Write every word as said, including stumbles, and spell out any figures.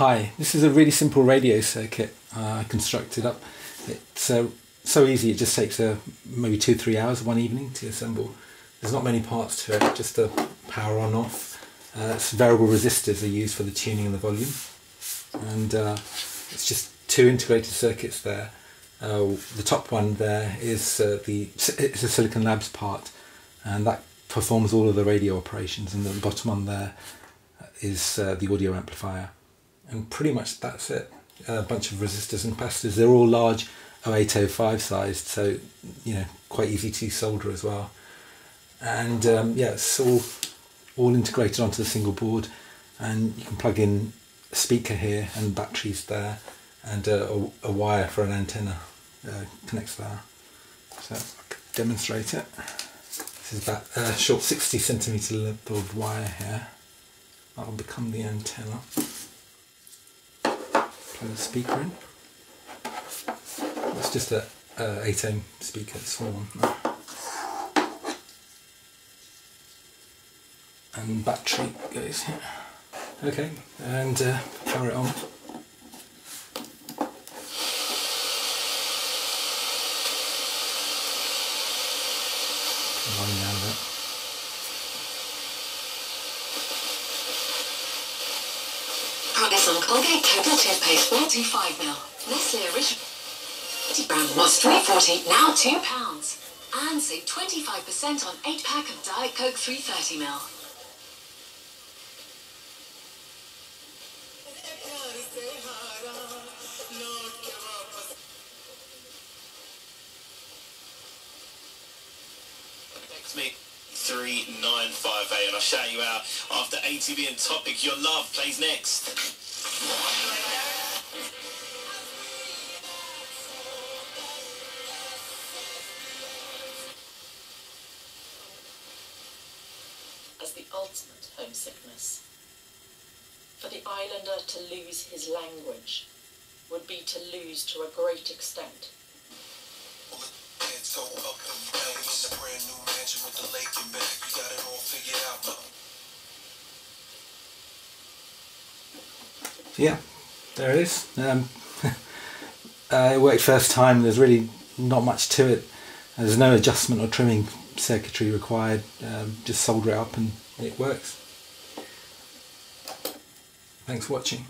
Hi, this is a really simple radio circuit I uh, constructed up. It's uh, so easy, it just takes uh, maybe two, three hours one evening to assemble. There's not many parts to it, just the power on off. Uh, that's variable resistors are used for the tuning and the volume. And uh, it's just two integrated circuits there. Uh, the top one there is uh, the it's a Silicon Labs part, and that performs all of the radio operations, and the bottom one there is uh, the audio amplifier. And pretty much that's it. A bunch of resistors and capacitors. They're all large oh eight oh five sized, so you know, quite easy to solder as well. And um, yeah, it's all all integrated onto the single board, and you can plug in a speaker here and batteries there, and uh, a, a wire for an antenna uh, connects there. So I could demonstrate it. This is that uh, short sixty centimeter length of wire here. That will become the antenna. The speaker in. It's just a uh, eight ohm speaker, it's small one. And battery goes here. Okay, and uh, power it on. Running out of it. Cognizant Colgate Total Toothpaste forty-five mil, Nestle Original Brown was three forty, now two pounds. And save twenty-five percent on eight pack of Diet Coke three thirty mil. Text me three nine five eight and I'll shout you out after A T B and Topic Your Love plays next. As the ultimate homesickness, for the islander to lose his language would be to lose to a great extent. So up and back, it's a brand new mansion with the lake and back. You got it all figured out, though. Yeah, there it is. Um, uh, it worked first time. There's really not much to it. There's no adjustment or trimming circuitry required. Um, just solder it up and it works. Thanks for watching.